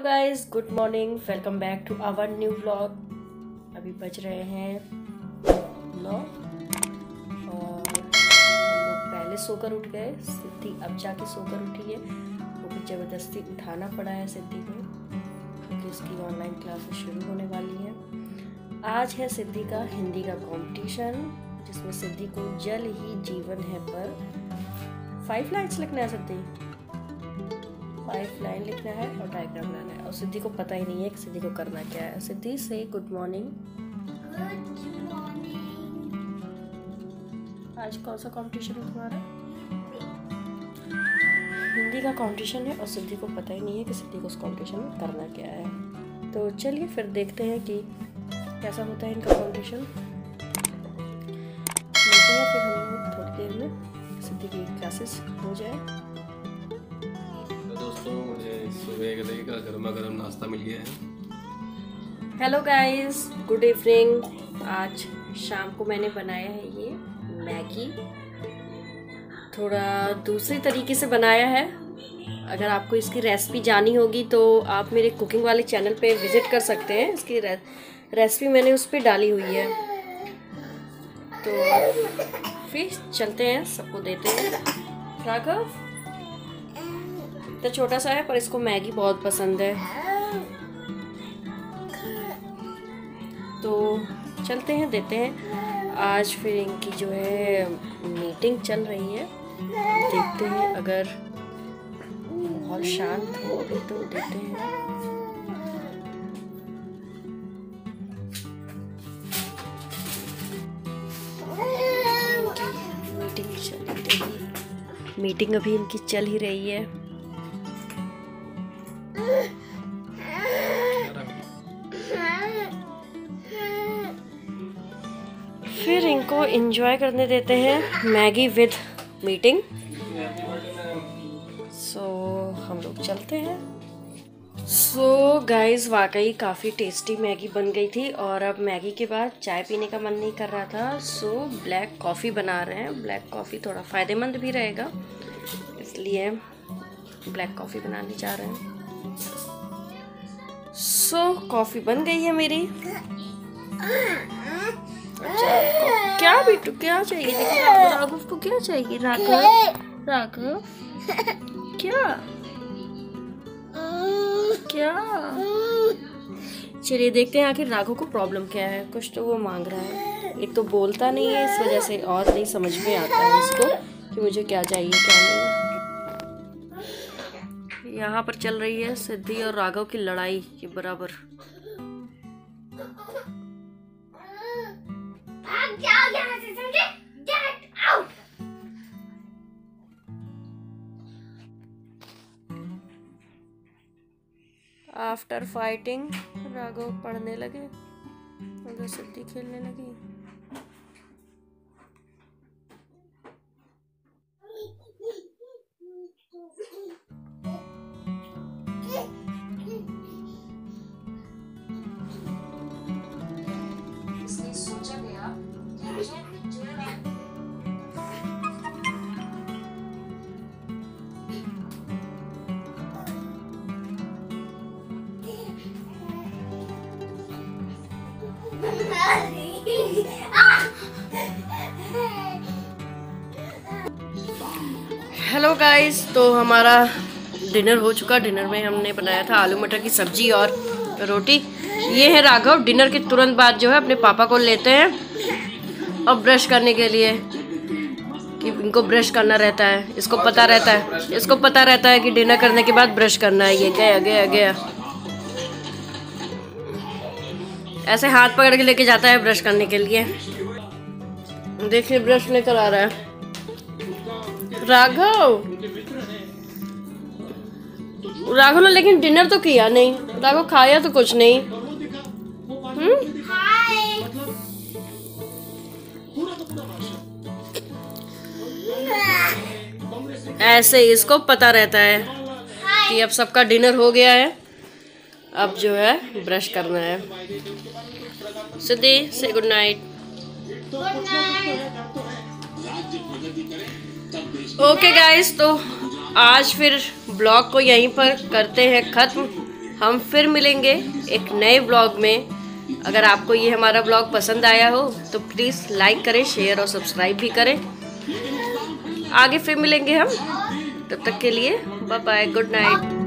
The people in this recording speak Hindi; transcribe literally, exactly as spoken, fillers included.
Hello guys, good morning, welcome back to our new vlog. अभी बज रहे हैं नौ और हम लोग पहले सोकर उठ गए। सिद्धि अब जाके सोकर उठी है, वो भी ज़बरदस्ती उठाना पड़ा है सिद्धि को, क्योंकि उसकी ऑनलाइन क्लासेस शुरू होने वाली हैं। आज है सिद्धि का हिंदी का कॉम्पिटिशन, जिसमें सिद्धि को जल ही जीवन है पर फाइव लाइन्स लिखना है। सिद्धि फाइव लाइन लिखना है और डायग्राम बनाना है, और सिद्धि को पता ही नहीं है कि सिद्धि को करना क्या है। सिद्धि से गुड मॉर्निंग। Good morning. आज कौन सा कॉम्पिटिशन है तुम्हारा? हिंदी का कॉम्पिटिशन है और सिद्धि को पता ही नहीं है कि सिद्धि को उस कॉम्पिटिशन में करना क्या है। तो चलिए फिर देखते हैं कि कैसा होता है इनका कॉम्पिटिशन। फिर हम थोड़ी देर में सिद्धि की क्लासेस हो जाए। दोस्तों, मुझे सुबह के लिए गर्मा गर्म नाश्ता मिल गया है। Hello guys, good evening. आज शाम को मैंने बनाया है ये मैगी, थोड़ा दूसरे तरीके से बनाया है। अगर आपको इसकी रेसिपी जानी होगी तो आप मेरे कुकिंग वाले चैनल पे विज़िट कर सकते हैं। इसकी रे, रेसिपी मैंने उस पर डाली हुई है। तो फिर चलते हैं, सबको देते हैं। राघव तो छोटा सा है पर इसको मैगी बहुत पसंद है, तो चलते हैं देते हैं। आज फिर इनकी जो है मीटिंग चल रही है, देखते हैं। अगर बहुत शांत हो अभी तो देते हैं। मीटिंग चल रही, मीटिंग अभी इनकी चल ही रही है। फिर इनको एंजॉय करने देते हैं Maggi with meeting. So so, हम लोग चलते हैं। सो so, गाइस, वाकई काफ़ी टेस्टी मैगी बन गई थी, और अब मैगी के बाद चाय पीने का मन नहीं कर रहा था। सो so, ब्लैक कॉफ़ी बना रहे हैं। ब्लैक कॉफ़ी थोड़ा फ़ायदेमंद भी रहेगा, इसलिए ब्लैक कॉफ़ी बनाने जा रहे हैं। सो so, कॉफ़ी बन गई है मेरी। अच्छा, क्या बेटू क्या चाहिए? देखो राघव को क्या चाहिए। राघव राघव क्या क्या चलिए देखते हैं आखिर राघव को प्रॉब्लम क्या है। कुछ तो वो मांग रहा है। एक तो बोलता नहीं है, इस वजह से और नहीं समझ में आता है इसको कि मुझे क्या चाहिए क्या नहीं। यहाँ पर चल रही है सिद्धि और राघव की लड़ाई के बराबर। आफ्टर फाइटिंग राघव पढ़ने लगे, उधर सिद्धि खेलने लगी। इसलिए सोचा गया कि मुझे हेलो गाइस, तो हमारा डिनर हो चुका। डिनर में हमने बनाया था आलू मटर की सब्जी और रोटी। ये है राघव। डिनर के तुरंत बाद जो है अपने पापा को लेते हैं और ब्रश करने के लिए, कि इनको ब्रश करना रहता है। इसको पता रहता है इसको पता रहता है कि डिनर करने के बाद ब्रश करना है। ये गया गया गया ऐसे हाथ पकड़ के लेके जाता है ब्रश करने के लिए। देखिए ब्रश लेकर आ रहा है राघव। राघव ने लेकिन डिनर तो किया नहीं, राघव खाया तो कुछ नहीं। ऐसे इसको पता रहता है कि अब सबका डिनर हो गया है, अब जो है ब्रश करना है। सिद्धि से गुड नाइट। ओके गाइस, तो आज फिर ब्लॉग को यहीं पर करते हैं ख़त्म। हम फिर मिलेंगे एक नए व्लॉग में। अगर आपको ये हमारा व्लॉग पसंद आया हो तो प्लीज़ लाइक करें, शेयर और सब्सक्राइब भी करें। आगे फिर मिलेंगे हम, तब तक के लिए बाय बाय, गुड नाइट।